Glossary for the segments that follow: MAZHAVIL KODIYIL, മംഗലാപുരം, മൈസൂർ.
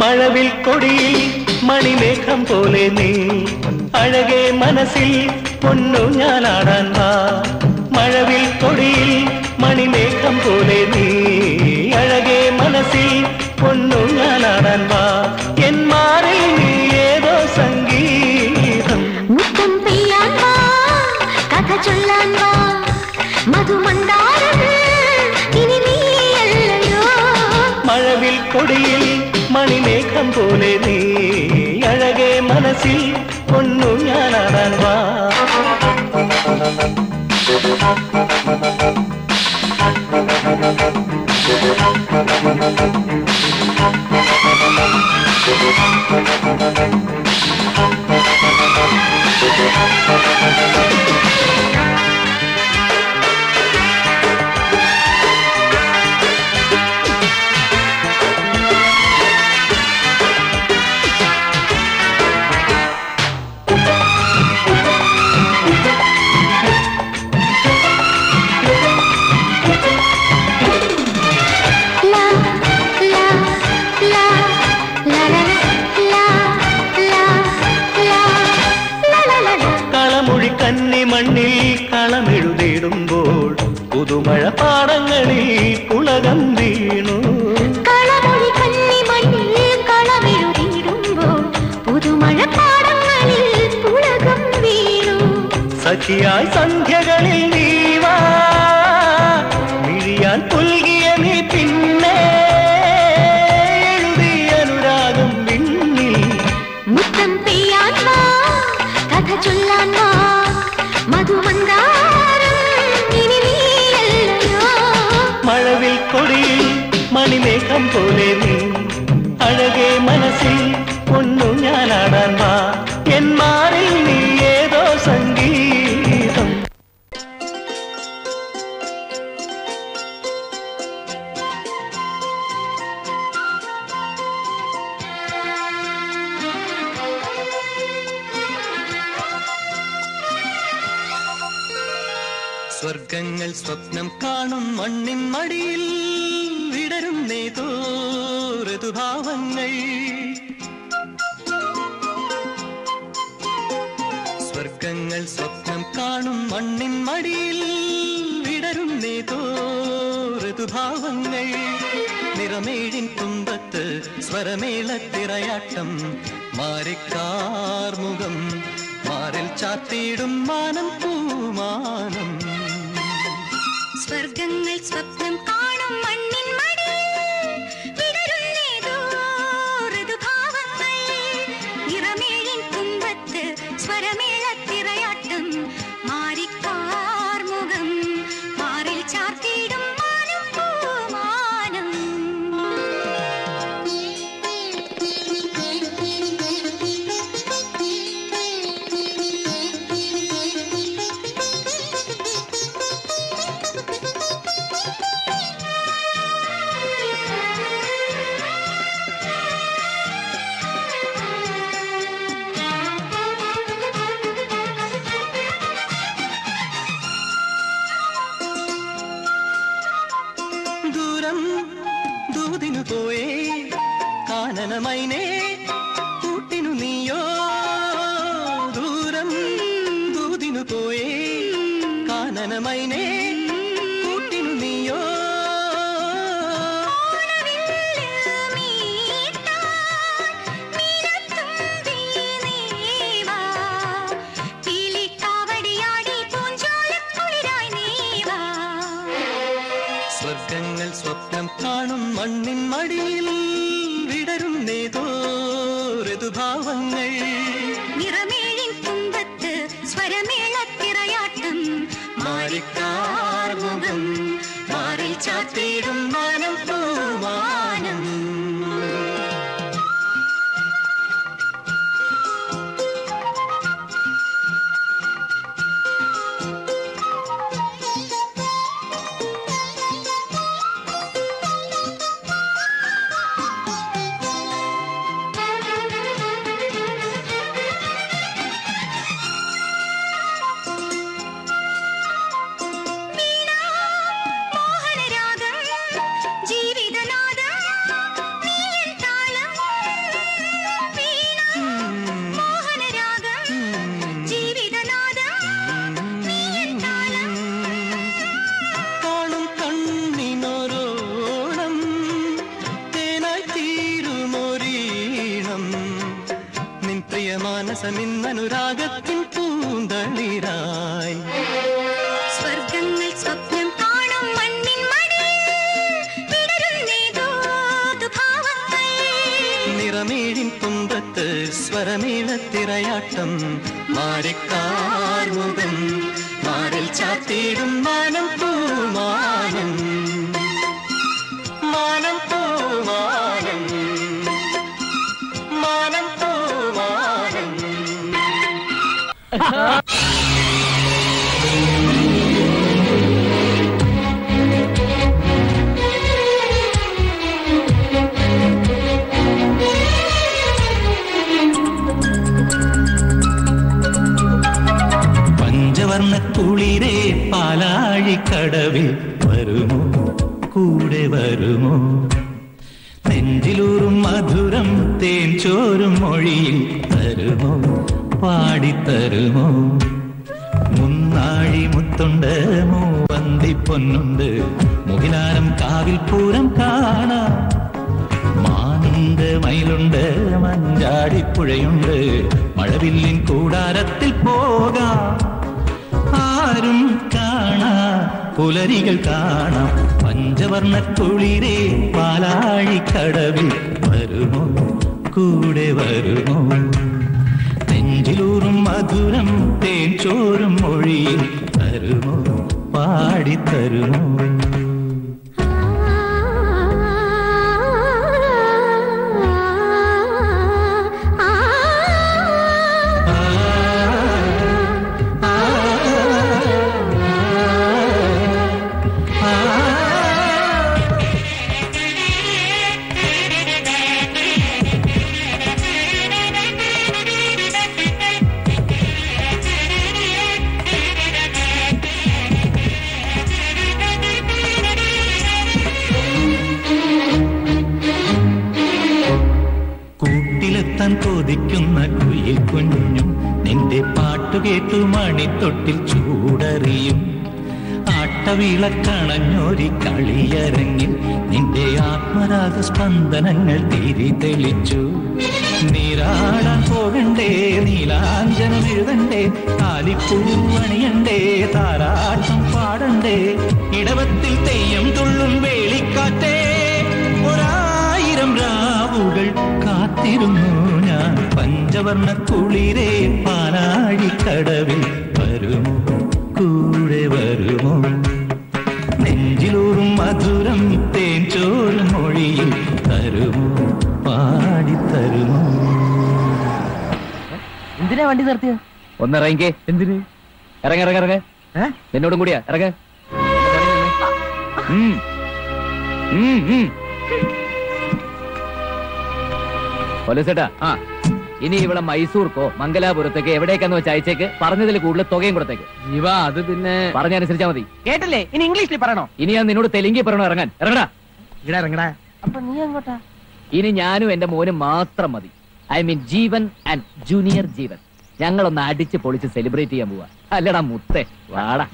मझविल कोडियिल मणिमेघम पोले नी अलगे मनसिल पोन्नु ञानाडान वा मझविल कोडियिल मणिमेघम पोले नी अलगे मनसिल पोन्नु ञानाडान वा एन मारिल नी एदो संगीतम मुत्तम पेयान वा कथा चोल्लान वा मधुमंडारम इनि नी अल्लयो मझविल कोडियिल मणिमेघम पोले नी अलगे मनसिल पोन्नु ञानाडान वा മാനസ നിന്നനുരാഗത്തിൻ പൂന്തളിരായി സ്വർഗ്ഗങ്ങൾ സ്വപ്നം കാണും മണ്ണിൻ മടിയിൽ വിടരുന്നേതോ ഭാവങ്ങൾ നിറമേഴിൻ തുമ്പത്ത് സ്വരമേളത്തിരയാട്ടം മാറിക്കാർമുഖം മാറിൽ ചാത്തിടും മാനം പൂമാനം പഞ്ചവർണ്ണക്കുളിരേ പാലാഴിക്കടവിൽ വരുമോ കൂടെ വരുമോ നെഞ്ചിലൂറും മധുരം തേൻ ചോരും മൊഴിയിൽ വരുമോ പാടിത്തരുമോ മുന്നാഴി മുത്തുണ്ട് മൂവന്തി പൊന്നുണ്ട് മുകിലാരം കാവിൽ പൂരം കാണാം മാനിന്റെ മയിലുണ്ട് മഞ്ചാടിപ്പുഴയുണ്ട് മഴവില്ലിൻ കൂടാരത്തിൽ പോകാം ആരും കാണാം പുലരികൾ കാണാം പഞ്ചവർണ്ണക്കുളിരേ പാലാഴിക്കടവിൽ വരുമോ കൂടെ വരുമോ നെഞ്ചിലൂറും മധുരം തേൻ ചോരും മൊഴിയിൽ തരുമോ പാടിത്തരുമോ കേട്ടു മണിത്തൊട്ടിൽ ചൂടറിയും ആട്ടവിളക്കണഞ്ഞൊരി കളിയരങ്ങിൽ നിന്റെ ആത്മരാഗ സ്പന്ദനങ്ങൾ തിരി തെളിച്ചു നീരാടാൻ പോകണ്ടേ നീലാഞ്ജനം എഴുതണ്ടേ താലിപ്പൂവണിയണ്ടേ താരാട്ടം പാടണ്ടേ ഇടവത്തിൽ തെയ്യം തുള്ളും വേളിക്കാറ്റേ ഒരായിരം രാവുകൾ കാത്തിരുന്നു ഞാൻ പഞ്ചവർണ്ണക്കുളിരേ പാലാഴിക്കടവിൽ വരുമോ കൂടെ വരുമോ നെഞ്ചിലൂറും മധുരം തേൻ ചോരും മൊഴിയിൽ തരുമോ പാടിത്തരുമോ എന്തിനാ വണ്ടി നിർത്തിയ ഒന്നിറങ്ങിക്കേ എന്തിന് ഇറങ്ങ ഇറങ്ങ ഇറങ്ങ എന്നോടും കൂടിയാ ഇറങ്ങ പോലീസേട്ടാ ആ ഇനി ഇവിടെ മൈസൂർക്കോ മംഗലാപുരത്തേക്ക് എവിടേക്കെന്ന് വെച്ച് അയച്ചേക്ക് പറഞ്ഞതിൽ കൂടുതൽ തുകയും കൊടുത്തേക്ക് ഇവ അത് പിന്നെ പറഞ്ഞനുസരിച്ചാ മതി കേട്ടില്ലേ ഇനി ഇംഗ്ലീഷിൽ പറയണോ ഇനി ഞാൻ നിന്നോട് തെലുങ്കിൽ പറയണോ ഇറങ്ങാൻ ഇറങ്ങടാ ഇവിടെ ഇറങ്ങടാ അപ്പൊ നീ എങ്ങോട്ടാ ഇനി ഞാനും എന്റെ മോനും മാത്രം മതി I mean Jeevan and junior Jeevan ഞങ്ങളൊന്ന് അടിച്ച് പൊളിച്ച് സെലിബ്രേറ്റ് ചെയ്യാൻ പോവാ അല്ലടാ മുത്തേ വാടാ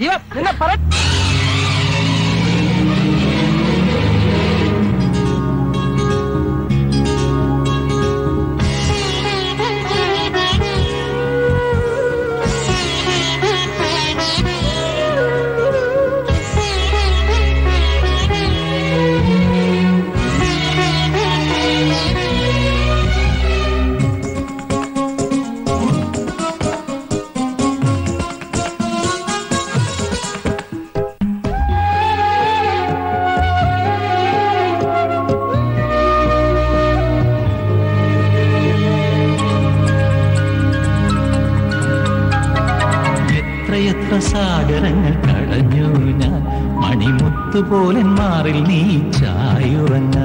സാഗരങ്ങൾ കടഞ്ഞു ഞാൻ മണിമുത്തുപോലെ മാറിൽ നീ ചായുറങ്ങ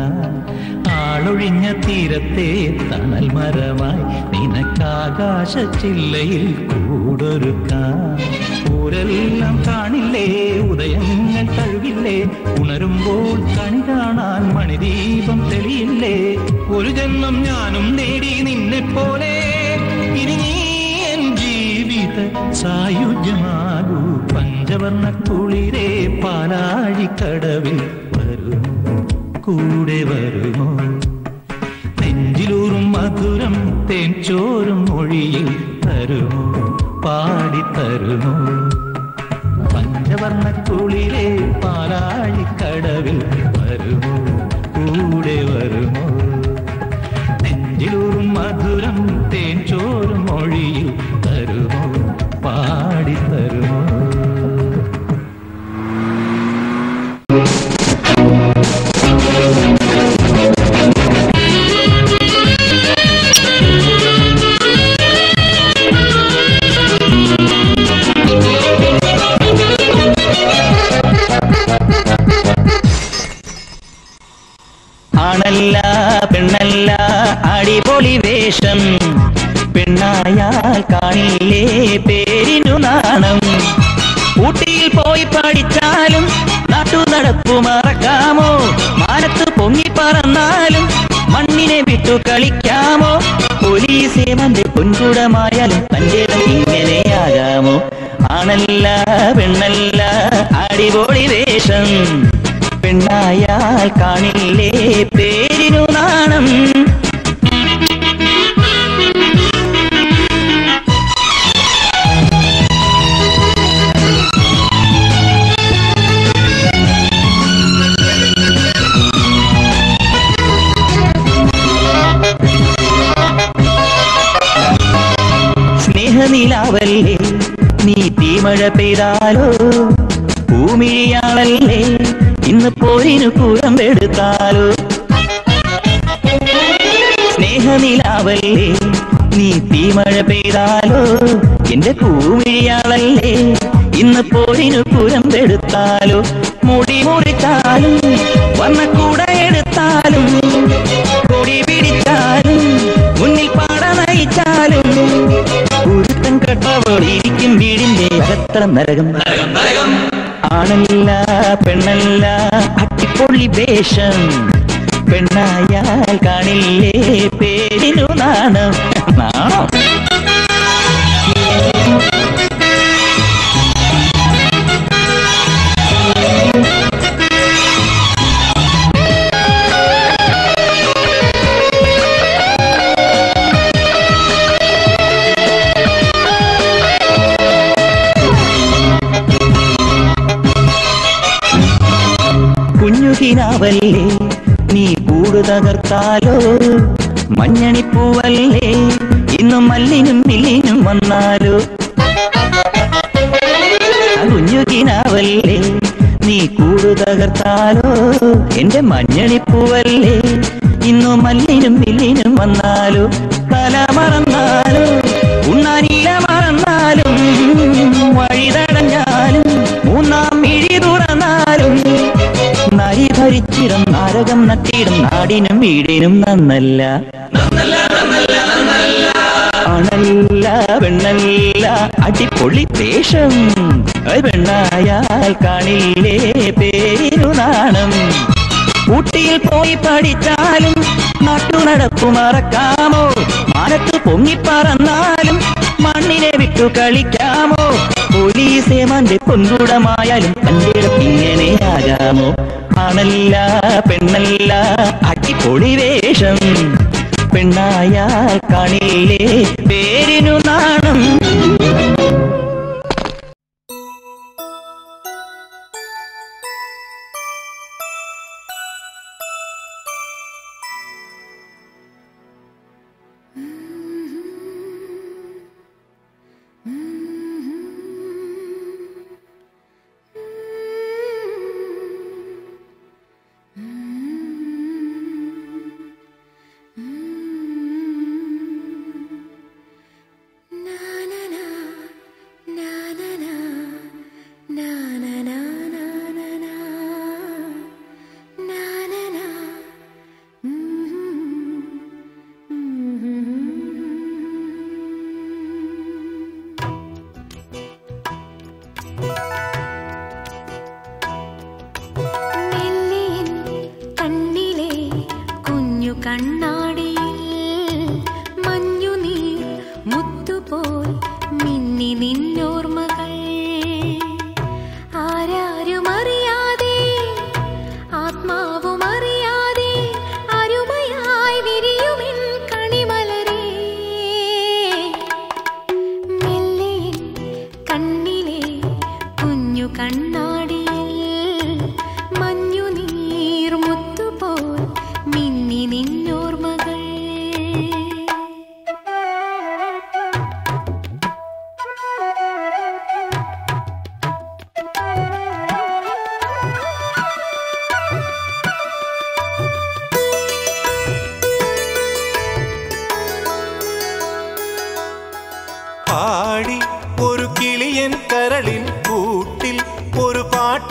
ആളൊഴിഞ്ഞ തീരത്തെ തണൽ മരമായി നിനക്കാകാശ ചില്ലയിൽ കൂടൊരുക്കാം ഊരെല്ലാം കാണില്ലേ ഉദയങ്ങൾ തഴുകില്ലേ ഉണരുമ്പോൾ കണി കാണാൻ മണിദീപം തെളിയില്ലേ ഒരു ജന്മം ഞാനും നേടി നിന്നെപ്പോലെ ഇനി സായുജ്യമാകൂ പഞ്ചവർണ്ണക്കുളിരേ പാലാഴിക്കടവിൽ വരുമോ കൂടെ വരുമോ നെഞ്ചിലൂറും മധുരം தேன்சோறும் மொழியில் தருமோ பாடி தருமோ பஞ்சவர்ண குளிரே பாராளி கடவில் வருமோ கூடே வருமோ நெஞ்சிலூரும் மதுரம் தேன்சோறும் மொழியில் தருமோ பாடி தருமோ അടിപൊളി വേഷം പെണ്ണായാൽ കാണില്ലേ പേരിനു നാണം ഊട്ടിയിൽ പോയി പഠിച്ചാലും നാട്ടു നടപ്പു മറക്കാമോ മാനത്ത് പൊങ്ങി പറന്നാലും മണ്ണിനെ വിട്ടു കളിക്കാമോ പോലീസേ മന്റെ പൊൻകുടമായാലും തന്റേതം ഇങ്ങനെയാകാമോ ആണല്ല പെണ്ണല്ല അടിപൊളി വേഷം പെണ്ണായാൽ കാണില്ലേ പേരിനു നാണം സ്നേഹനിലാവല്ലേ നീ തീമഴ പെയ്താലോ ഭൂമിയാളല്ലേ ഇന്ന് പോരിനു കൂരമ്പെടുത്താലോ സ്നേഹനിലാവല്ലേ നീ തീമഴ പെയ്താലോ എന്റെ ഭൂമിയാളല്ലേ ഇന്ന് പോരിനു കൂരമ്പെടുത്താലോ മുടി മുറിച്ചാലും വന്ന കൂടെ എടുത്താലും കൊടി പിടിച്ചാലും മുന്നിൽ പാട നയിച്ചാലും ഉരുത്തം കെട്ടവളിരിക്കും വീടിന്റെ അകത്ര നരകം ആണല്ല പെണ്ണല്ല അടിപൊളി വേഷം പെണ്ണായാൽ കാണില്ലേ പേരിനു നാണം നാണം ല്ലേ നീ കൂട് തകർത്താലോ മഞ്ഞണിപ്പൂവല്ലേ ഇന്നും മല്ലിനും മില്ലിനും വന്നാലോ കുഞ്ഞുകിനാവല്ലേ നീ കൂട് തകർത്താലോ എന്റെ മഞ്ഞണിപ്പൂവല്ലേ ഇന്നും മല്ലിനും മില്ലിനും വന്നാലോ തല മറന്നാലോ ഉണ്ണാനീല മറന്നാലും വഴിതടഞ്ഞാലും മൂന്നാം ഇഴി തുറന്നാലും നരി ഭരിച്ചിടം നാരകം നട്ടിടും നാടിനും വീടിനും നന്നല്ല ആണല്ല പെണ്ണല്ല അടിപൊളി വേഷം പെണ്ണായാൽ കാണില്ലേ പേരിനു നാണം ഊട്ടിയിൽ പോയി പഠിച്ചാലും നാട്ടു നടപ്പു മറക്കാമോ മാനത്ത് പൊങ്ങി പറന്നാലും മണ്ണിനെ വിട്ടു കളിക്കാമോ പോലീസേ മന്റെ പൊൻകുടമായാലും തന്റെടം ഇങ്ങനെയാകാമോ ആണല്ല പെണ്ണല്ല അടിപൊളി വേഷം പെണ്ണായാൽ കാണില്ലേ പേരിനു നാണം ആത്മാവുമറിയാതെ അരുമയായി വിരിയുമിൻ കണിമലരേ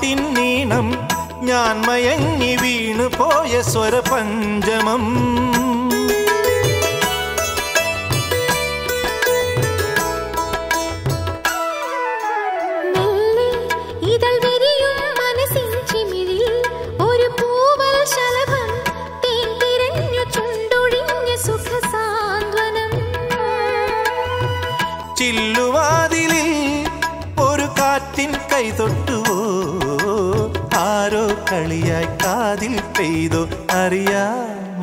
പാട്ടിൻ നീണം ഞാൻ മയങ്ങി വീണു പോയ സ്വരപഞ്ചമം आरो कलिया कादिल पेदो अरिया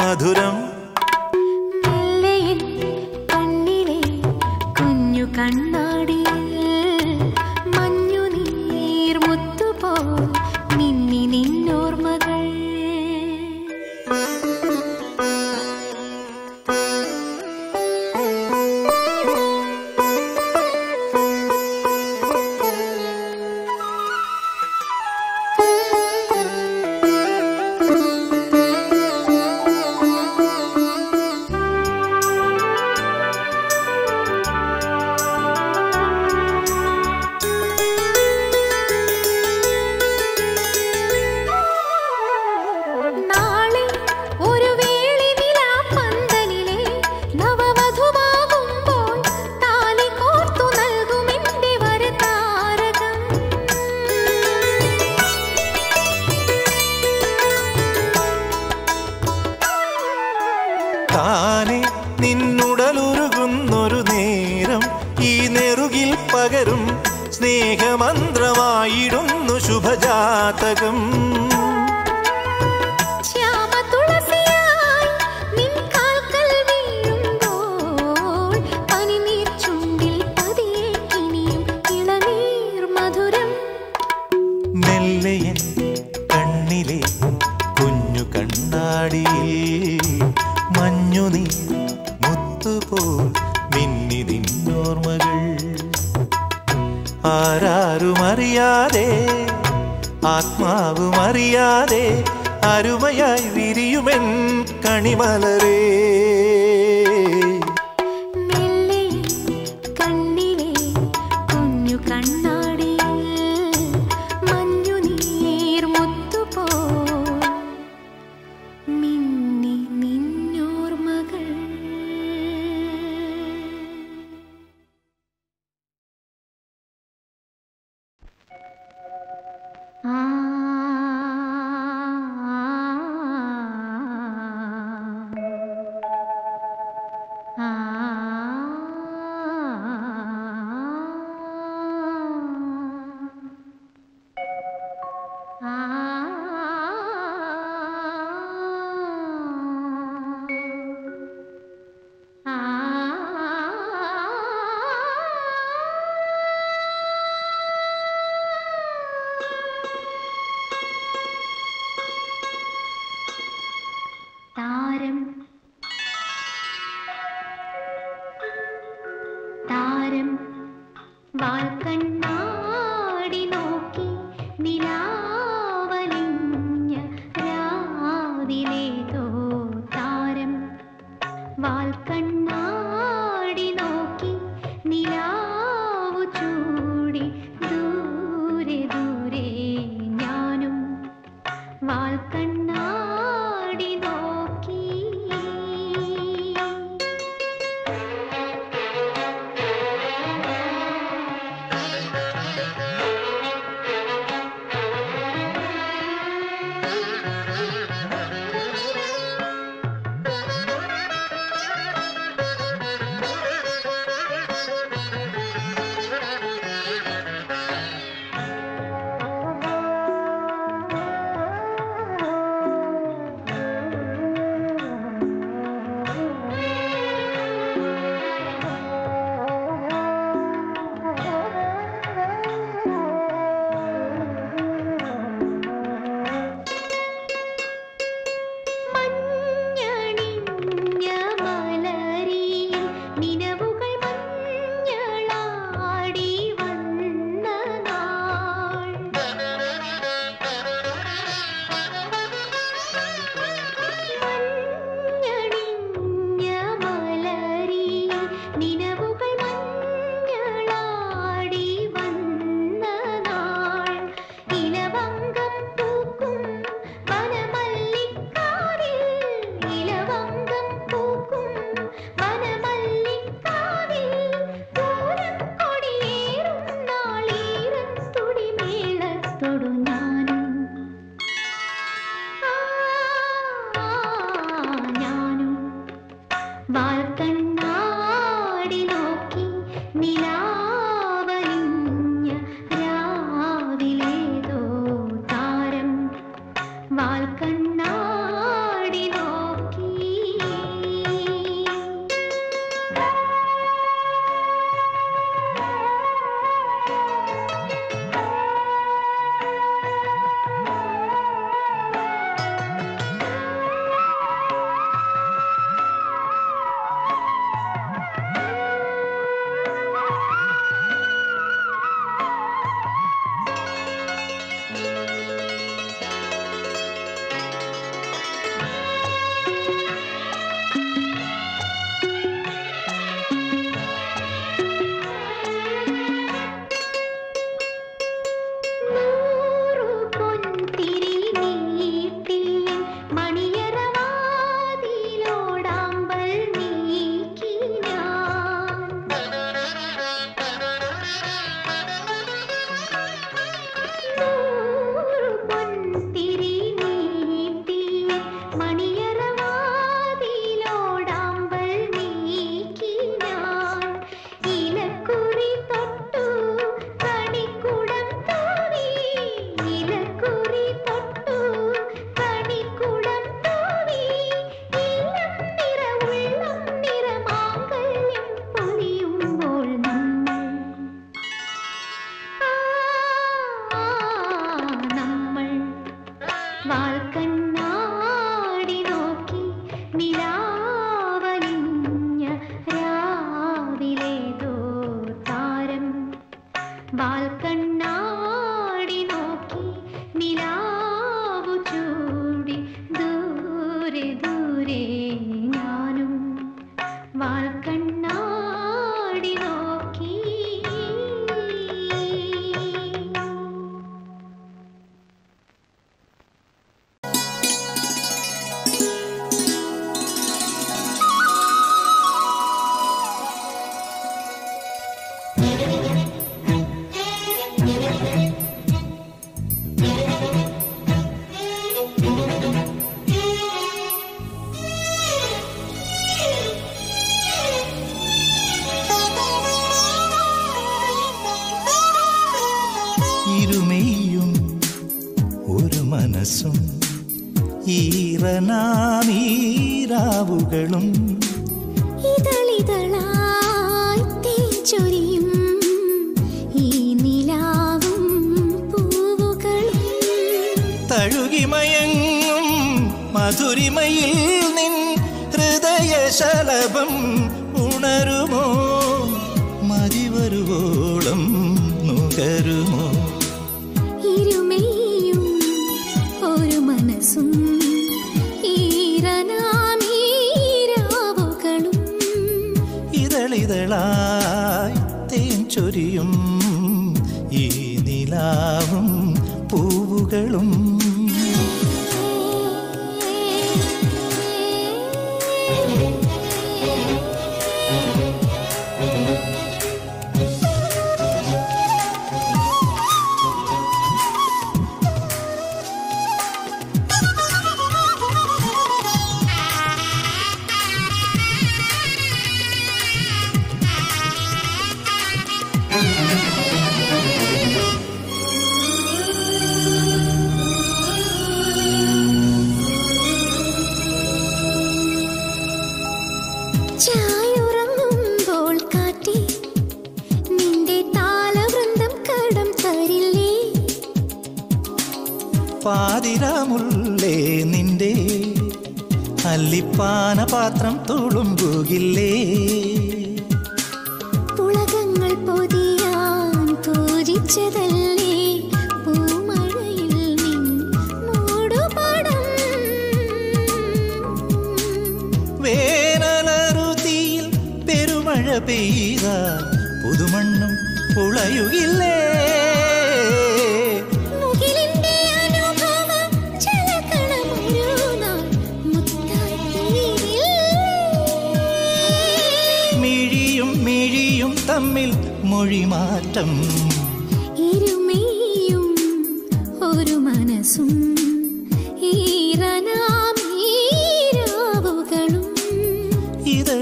मधुरम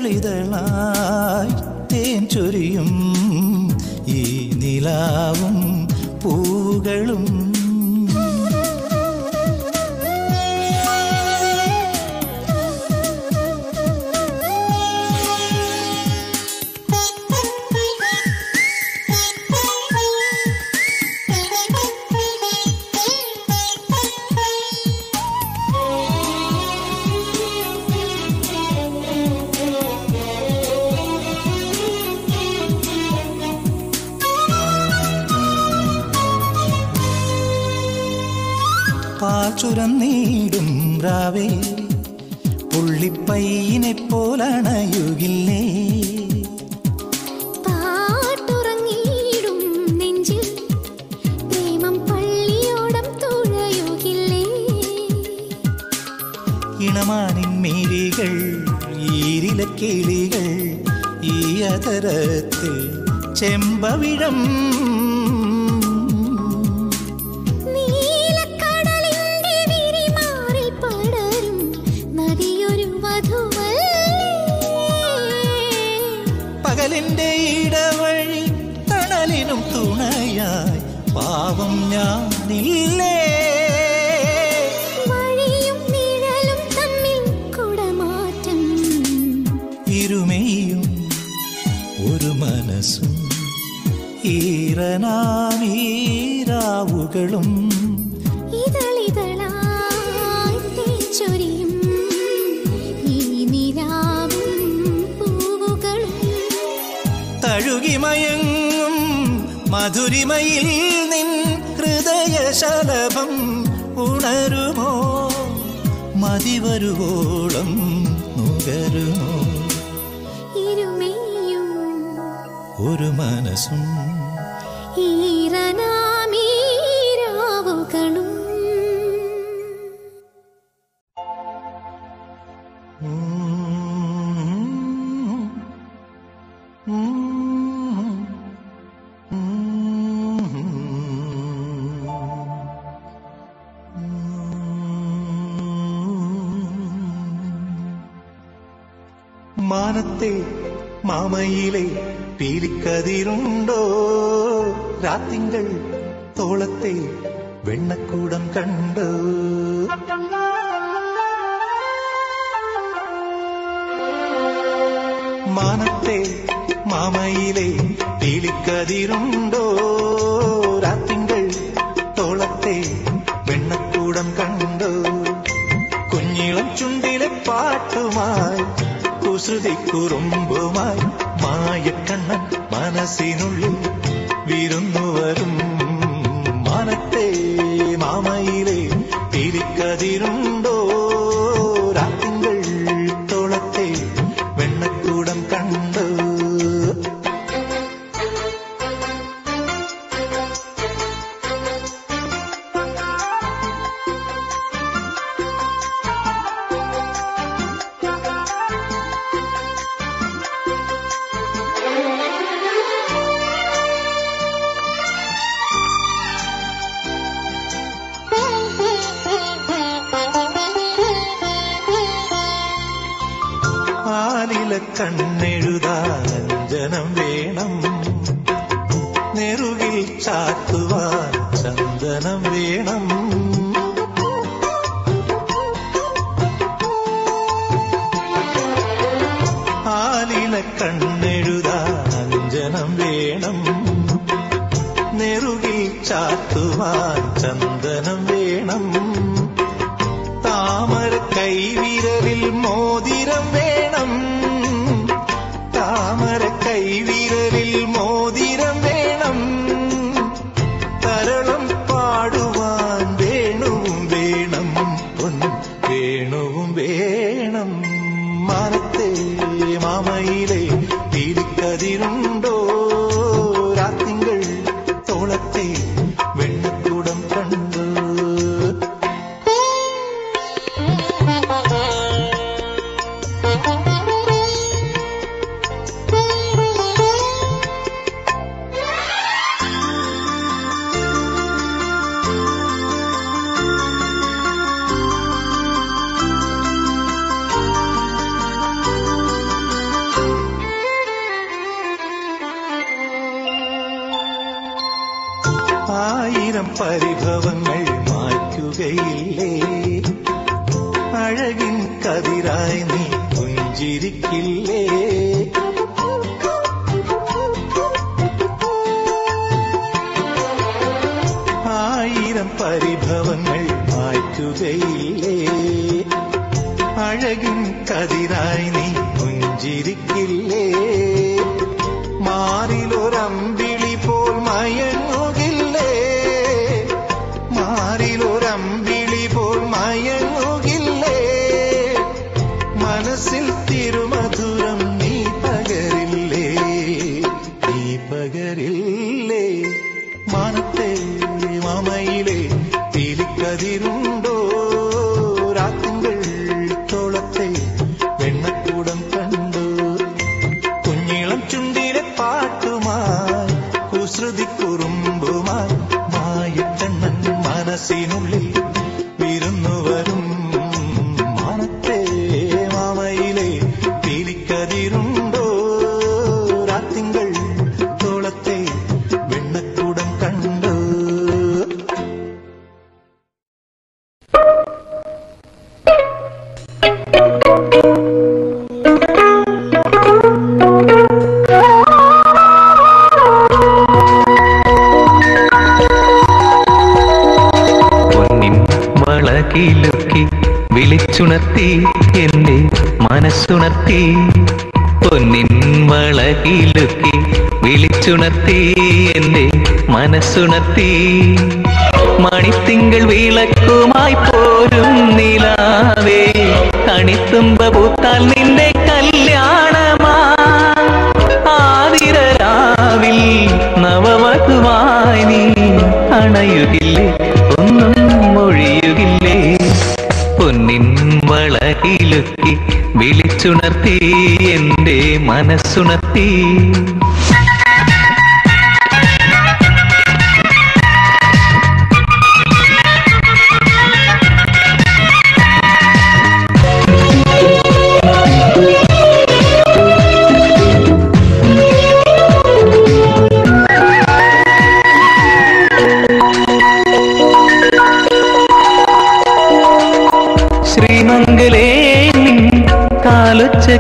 എളിതളായി തേൻ ചൊരിയും ഈ നിലാവും പൂകളും. പാചുരന്നീടും രാവേ പുള്ളിപ്പൈയിനെ പോലണയുകില്ലേ പാട്ടുറങ്ങീടും നെഞ്ചിൽ പ്രേമം പള്ളിയോടം തുഴയുകില്ലേ ഇണമാനിൻ മേരികൾ ഈരില കിളികൾ ഈ അതരത്തിൽ ചെമ്പവിഴം പകലിന്റെ ഇടവഴി തണലിനും തുണയായി പാവം ഞാനില്ലേ വഴിയും നിഴലും തമ്മിൽ കുടമാറ്റം ഇരുമേയും ഒരു മനസ്സും ഈറനാമീരാവുകളും ഇതളിതളായി തേച്ചൊരിയും തഴുകിമയങ്ങും മധുരിമയിൽ നിൻ ഹൃദയശലഭം ഉണരുമോ മതിവരുവോളം നുകരുമോ ഇരുമേയും ഒരു മനസ്സും ഈറനാമീരാവുകളും. മാനത്തെ മാമയിലെ പീലിക്കതിരുണ്ടോ രാത്തിങ്കൾ തോളത്തെ വെണ്ണക്കൂടം കണ്ടോ മാനത്തെ മാമയിലെ പീലിക്കതിരുണ്ടോ രാത്തിങ്കൾ തോളത്തെ വെണ്ണക്കൂടം കണ്ടോ കുഞ്ഞിളം ചുണ്ടിലെ പാട്ടുമായി ശ്രുതിക്കുറുമ്പുമായി മായക്കണ്ണൻ മനസ്സിനുള്ളിൽ വിരുന്നുവരും മാനത്തെ മാമയിലെ തിരിക്കതിരുണ്ടോ രാത്തിങ്കൾ തോളത്തെ വെണ്ണക്കൂടം കണ്ടു കണ്ണെഴുതാനഞ്ജനം വേണം നെറുകിൽ ചാത്തുവാൻ ചന്ദനം വേണം ആലില കണ്ണെഴുതാനഞ്ജനം വേണം നെറുകിൽ ചാത്തുവാൻ ചന്ദനം വേണം താമര കൈവിരലിൽ മോതിരം വേണം താമര കൈവിരലിൽ മോതിരം വേണം തരണം പാടുവാൻ വേണുവും വേണം ഒന്ന് വേണുവും വേണം മാനത്തെ മാമയിലെ തിരിക്കതിരുണ്ടോ രാത്തിങ്കൾ തോളത്തെ വെണ്ണക്കൂടം കണ്ടു പരിഭവങ്ങൾ മാറ്റുകയില്ലേ? അഴകിൻ കതിരായി നീ പുഞ്ചിരിക്കില്ലേ? ആയിരം പരിഭവങ്ങൾ മാറ്റുകയില്ലേ? അഴകിൻ കതിരായി നീ പുഞ്ചിരിക്കില്ലേ? മാറിലൊരമ്പിളി പോൽ മയങ്ങുകില്ലേ? മാറിലൊരമ്പിളി പോൽ മയങ്ങുകില്ലേ? മനസ്സിൽ തിരുമധുരം നീ പകരില്ലേ? നീ പകരില്ലേ? മാനത്തെ മമയിലെ തിരിക്കതിരുണ്ടോ? രാത്രികൾ തോളത്തെ വെണ്ണക്കൂടം കണ്ടു കുഞ്ഞിളം ചുണ്ടിലെ പാട്ടുമായി കുസൃതി കുറുമ്പുമായി മായക്കണ്ണൻ മനസ്സിനുള്ളിൽ വിരുന്നു വരും. മാനത്തെ മാമയിലെ തിരിക്കതിരുണ്ടോ? രാത്രികൾ തോളത്തെ വെണ്ണക്കൂടം കണ്ടു. വിളിച്ചുണർത്തി എന്റെ മനസ്സുണർത്തി പൊന്നിൻ വളകിലുക്കി വിളിച്ചുണർത്തി എന്റെ മനസ്സുണർത്തി മണിത്തിങ്കൾ വിളക്കുമായി പോരും നിലാവേ തണിത്തുമ്പ പൂത്താൽ നിന്റെ കല്യാണമാ ആതിര രാവിൽ നവവധുവായി നീ അണയുകില്ലേ? ഒന്നും മൊഴിയുകില്ലേ? പൊന്നിൻ വളകിലുക്കി വിളിച്ചുണർത്തി എൻ്റെ മനസ്സുണർത്തി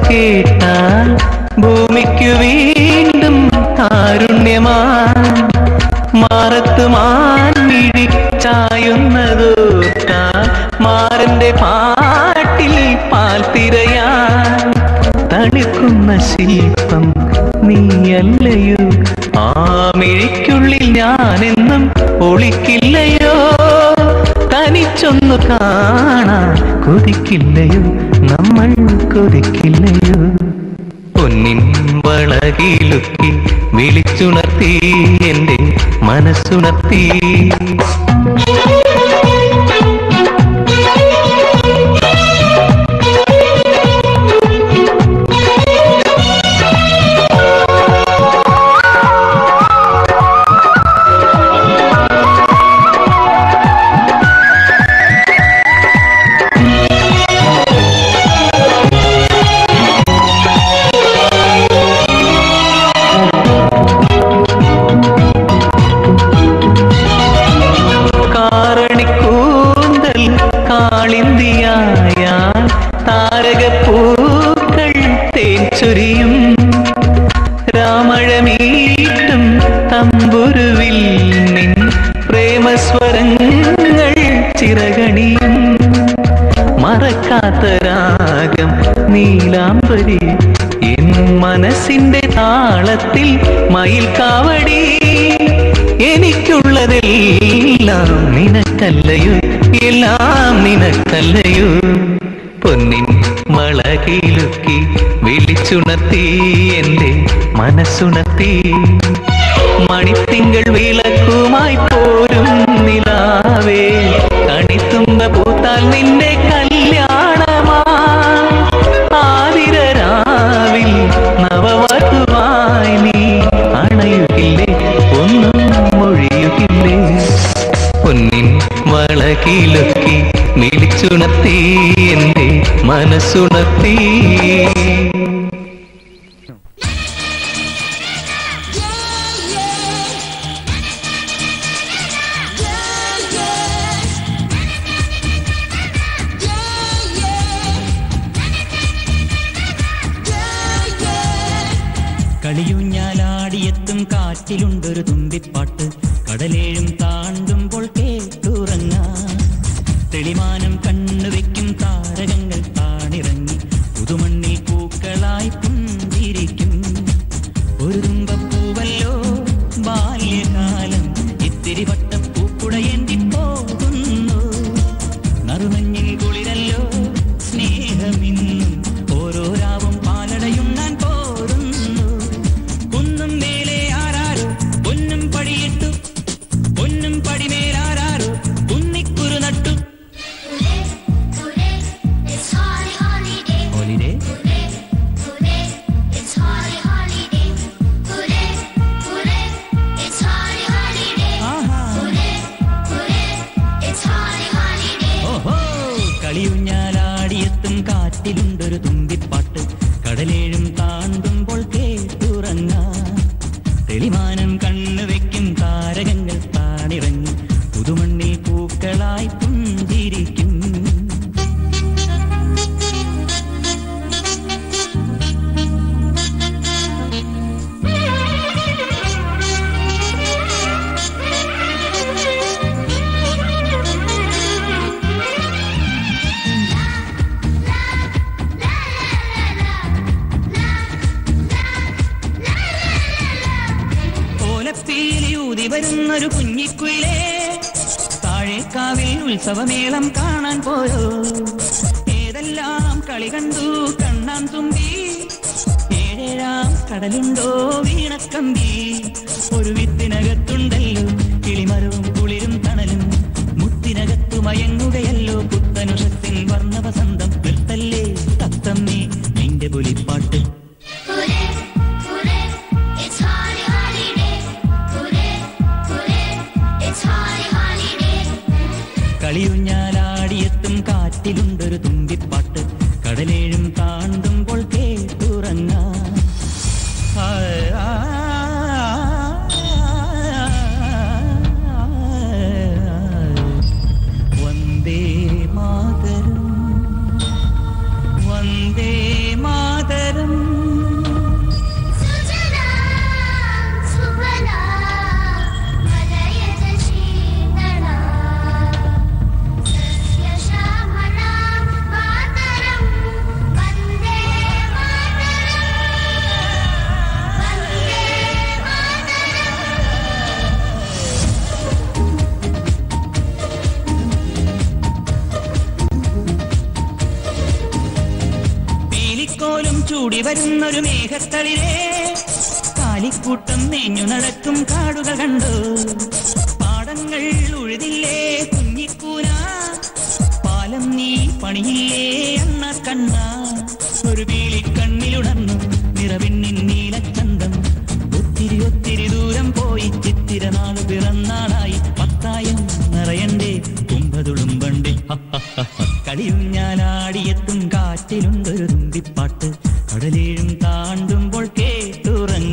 കേട്ടാൽ ഭൂമിക്കു വീണ്ടും കാരുണ്യമാൻ മാറത്തുമാൻ മിഴി ചായുന്നതോർത്താൽ മാറിന്റെ പാട്ടിൽ പാൽത്തിരയാൻ തണുക്കുന്ന ശില്പം നീയല്ലയോ? ആ മിഴിക്കുള്ളിൽ ഞാനെന്നും ഒളിക്കില്ലയോ? തനിച്ചൊന്നു കാണാൻ കൊതിക്കില്ലയോ? നമ്മൾ കൊതിക്കില്ലയോ? പൊന്നിൻ വളകിലുക്കി വിളിച്ചുണർത്തി എൻ്റെ മനസ്സുണർത്തി ാകം നീലാംബരി എൻ മനസ്സിന്റെ താളത്തിൽ മയിൽ കാവടി എനിക്കുള്ളതെല്ലാം നിനക്കല്ലയോ? എല്ലാം നിനക്കല്ലയോ? പൊന്നിൻ മളകിലുക്കി വിളിച്ചുണർത്തി എൻ്റെ മനസ്സുണർത്തി മണിത്തിങ്കൾ വിളക്കുമായി പോരും നിലാവേ തണിത്തുമ്പ പൂത്താൽ നിന്റെ കല്യാണമാ ആതിര രാവിൽ നവവധുവായി നീ അണയുകില്ലേ? ഒന്നും മൊഴിയുകില്ലേ? പൊന്നിൻ വളകിലുക്കി വിളിച്ചുണർത്തി എൻ്റെ മനസ്സുണർത്തി കളിയൂഞ്ഞാലാടിയെത്തും കാറ്റിലുണ്ടൊരു തുമ്പിപ്പാട്ട് കടലേഴും താണ്ടുമ്പോൾ കേട്ടുറങ്ങാം തെളിമാനം കണ്ണുവെക്കും താരകങ്ങൾ താണിറങ്ങി പുതുമണ്ണിൽ പൂക്കളായി പുഞ്ചിരിക്കും ഒരു തുമ്പപ്പൂവല്ലോ ബാല്യകാലം ഇത്തിരി വട്ടപ്പൂക്കുടയേന്തി പോകുന്നു നറുമഞ്ഞിൽ കുളിരല്ലോ സ്നേഹമിന്നും ഓരോരാവും പാലടയും ഞാൻ ഉത്സവമേളം കാണാൻ പോയോ ഏതെല്ലാം കളി കണ്ടു കണ്ണാൻ തുമ്പി ഏഴേഴാം കടലുണ്ടോ വീണക്കമ്പി ഒരു വിത്തിനകത്തുണ്ടല്ലോ കിളിമരവും കുളിരും തണലും മുത്തിനകത്തു മയങ്ങുകയല്ലോ പുത്തനുഷത്തിൽ വർണ്ണ വസന്തം നിർത്തല്ലേ തത്തമ്മേ നിന്റെ പുലിപ്പാട്ട് കളിയൂഞ്ഞാലാടിയെത്തും കാറ്റിലുണ്ടൊരു തുമ്പിപ്പാട്ട് കടലേഴും താണ്ടുമ്പോൾ കേട്ടുറങ്ങാം വന്ദേ മാതരം വന്ദേ മാതരം ചൂടി വരുന്നൊരു മേഘത്തളിരേ കാലിക്കൂട്ടം മേഞ്ഞു നടക്കും കാടുകൾ കണ്ടു പാടങ്ങൾ ഉഴുതില്ലേ കുഞ്ഞിക്കൂന പാലം നീ പണിയില്ലേ അണ്ണ കണ്ണ ഒരു വീളി കണ്ണിലുണർന്നു നിറവിന്നിൻ നീലച്ചന്തം ഒത്തിരി ഒത്തിരി ദൂരം പോയി ചിത്തിരനാള് പിറന്നാളായി പത്തായം നിറയണ്ടേ കുമ്പതുളും വണ്ടി കളിയൂഞ്ഞാലാടിയെത്തും കാറ്റിലുണ്ടൊരു തുമ്പിപ്പാട്ട് കടലേഴും താണ്ടുമ്പോൾ കേട്ടുറങ്ങി